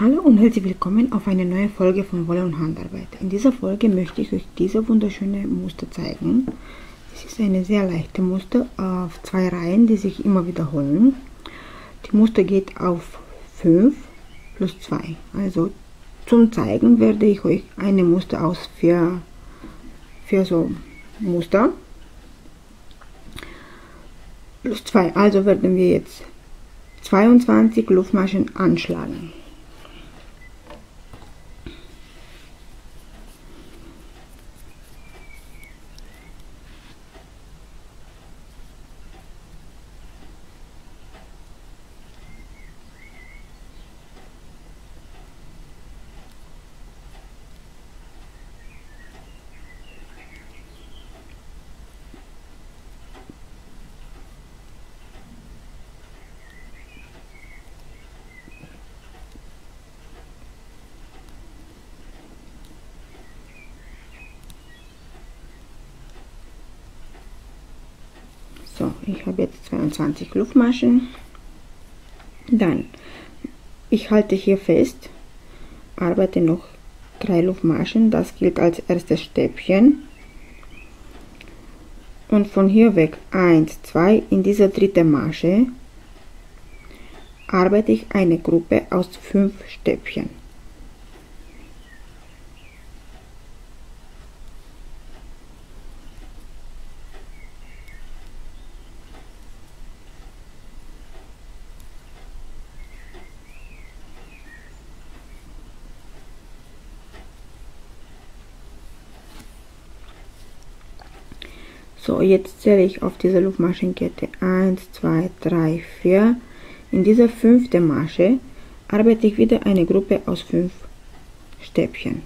Hallo und herzlich willkommen auf eine neue Folge von Wolle und Handarbeit. In dieser Folge möchte ich euch diese wunderschöne Muster zeigen. Es ist eine sehr leichte Muster auf 2 Reihen, die sich immer wiederholen. Die Muster geht auf 5 plus 2. Also zum Zeigen werde ich euch eine Muster aus 4 so Muster plus 2. Also werden wir jetzt 22 Luftmaschen anschlagen. So, ich habe jetzt 22 Luftmaschen. Dann, ich halte hier fest, arbeite noch 3 Luftmaschen, das gilt als erstes Stäbchen. Und von hier weg 1, 2, in dieser dritten Masche arbeite ich eine Gruppe aus 5 Stäbchen. So, jetzt zähle ich auf dieser Luftmaschenkette 1, 2, 3, 4. In dieser 5. Masche arbeite ich wieder eine Gruppe aus 5 Stäbchen.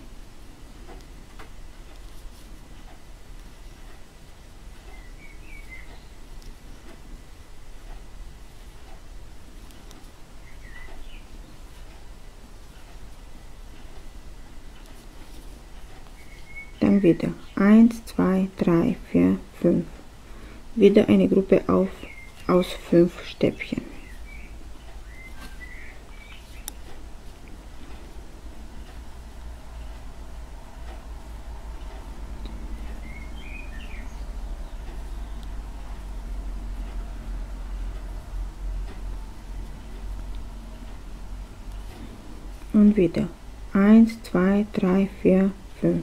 Dann wieder 1, 2, 3, 4, 5. Wieder eine Gruppe aus 5 Stäbchen. Und wieder 1, 2, 3, 4, 5.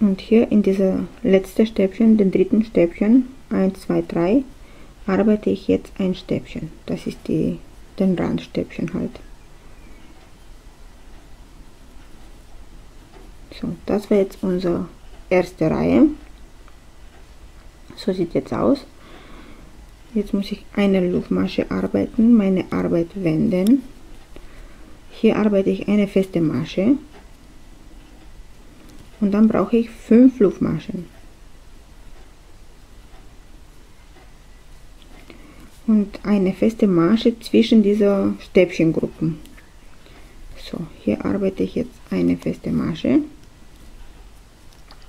Und hier in dieser letzten Stäbchen, den dritten Stäbchen, 1, 2, 3, arbeite ich jetzt ein Stäbchen. Das ist den Randstäbchen halt. So, das war jetzt unsere erste Reihe. So sieht jetzt aus. Jetzt muss ich eine Luftmasche arbeiten, meine Arbeit wenden. Hier arbeite ich eine feste Masche. Und dann brauche ich 5 Luftmaschen. Und eine feste Masche zwischen dieser Stäbchengruppen. So, hier arbeite ich jetzt eine feste Masche.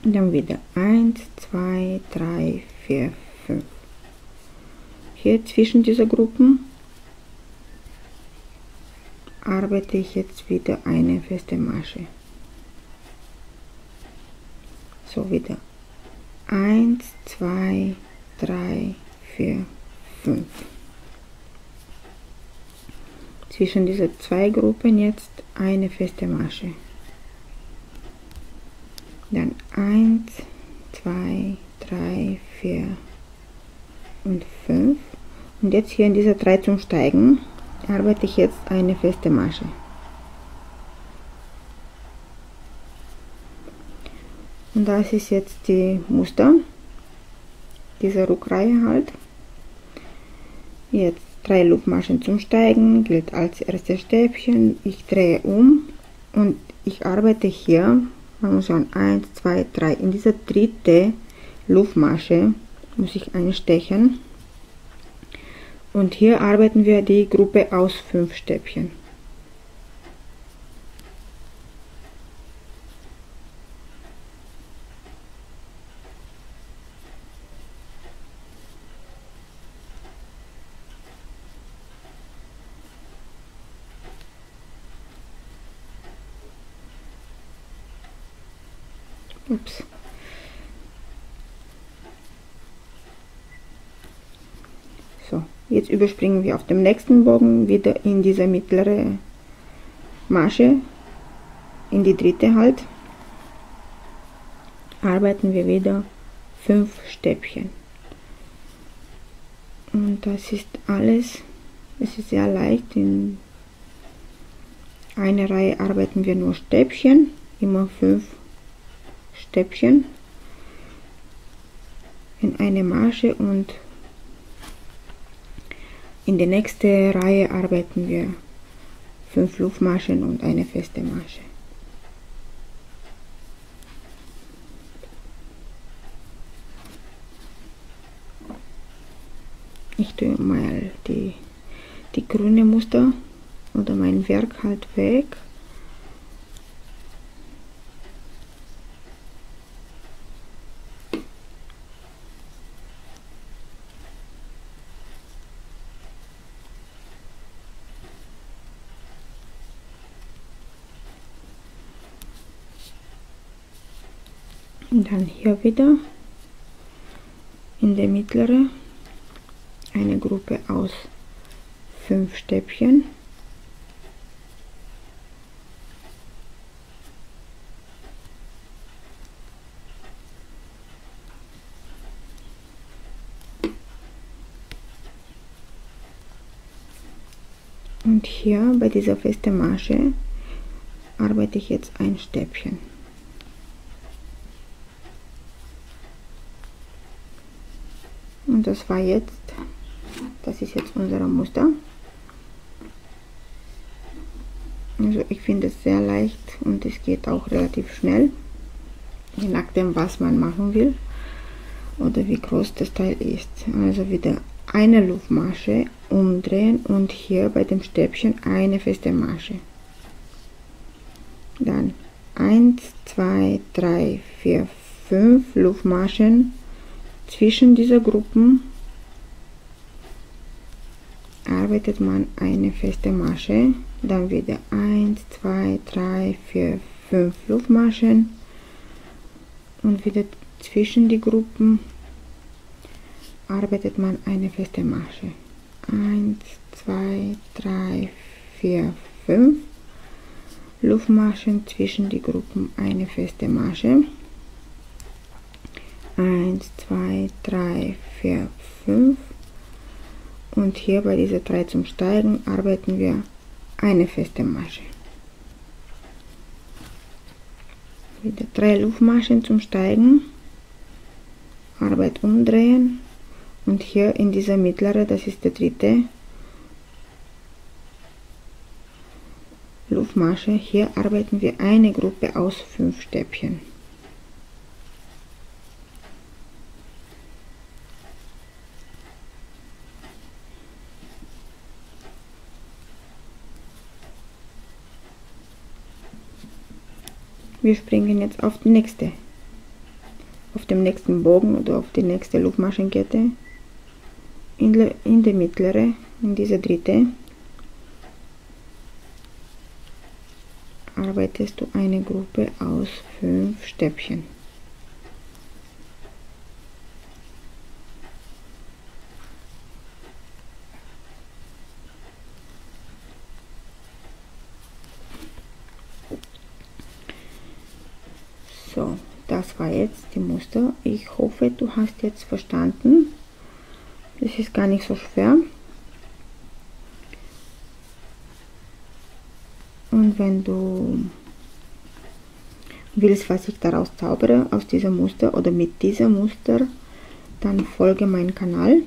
Und dann wieder 1, 2, 3, 4, 5. Hier zwischen dieser Gruppen arbeite ich jetzt wieder eine feste Masche. So, wieder 1, 2, 3, 4, 5. Zwischen diese 2 Gruppen jetzt eine feste Masche. Dann 1, 2, 3, 4 und 5. Und jetzt hier in dieser 3 zum Steigen arbeite ich jetzt eine feste Masche. Und das ist jetzt die Muster, diese Rückreihe halt. Jetzt 3 Luftmaschen zum Steigen, gilt als erstes Stäbchen. Ich drehe um und ich arbeite hier, man muss schauen, 1, 2, 3. In dieser dritten Luftmasche muss ich einstechen. Und hier arbeiten wir die Gruppe aus 5 Stäbchen. Ups. So, jetzt überspringen wir auf dem nächsten Bogen wieder in diese mittlere Masche, in die dritte halt. Arbeiten wir wieder 5 Stäbchen. Und das ist alles. Es ist sehr leicht. In einer Reihe arbeiten wir nur Stäbchen, immer 5 Stäbchen in eine Masche, und in die nächste Reihe arbeiten wir 5 Luftmaschen und eine feste Masche. Ich tue mal die grüne Muster oder mein Werk halt weg. Und dann hier wieder in der mittleren eine Gruppe aus 5 Stäbchen. Und hier bei dieser festen Masche arbeite ich jetzt ein Stäbchen. Und das ist jetzt unser Muster. Also ich finde es sehr leicht und es geht auch relativ schnell, je nachdem was man machen will oder wie groß das Teil ist. Also wieder eine Luftmasche umdrehen und hier bei dem Stäbchen eine feste Masche. Dann 1, 2, 3, 4, 5 Luftmaschen zwischen dieser Gruppen arbeitet man eine feste Masche, dann wieder 1, 2, 3, 4, 5 Luftmaschen und wieder zwischen die Gruppen arbeitet man eine feste Masche. 1, 2, 3, 4, 5 Luftmaschen, zwischen die Gruppen eine feste Masche. 1, 2, 3, 4, 5 und hier bei dieser 3 zum Steigen arbeiten wir eine feste Masche. Wieder 3 Luftmaschen zum Steigen, Arbeit umdrehen und hier in dieser mittlere, das ist der dritte Luftmasche, hier arbeiten wir eine Gruppe aus 5 Stäbchen. Wir springen jetzt auf die nächste, auf dem nächsten Bogen oder auf die nächste Luftmaschenkette, in die mittlere, in diese dritte, arbeitest du eine Gruppe aus 5 Stäbchen. So, das war jetzt die Muster. Ich hoffe, du hast jetzt verstanden. Das ist gar nicht so schwer. Und wenn du willst, was ich daraus zaubere, aus diesem Muster oder mit diesem Muster, dann folge meinem Kanal.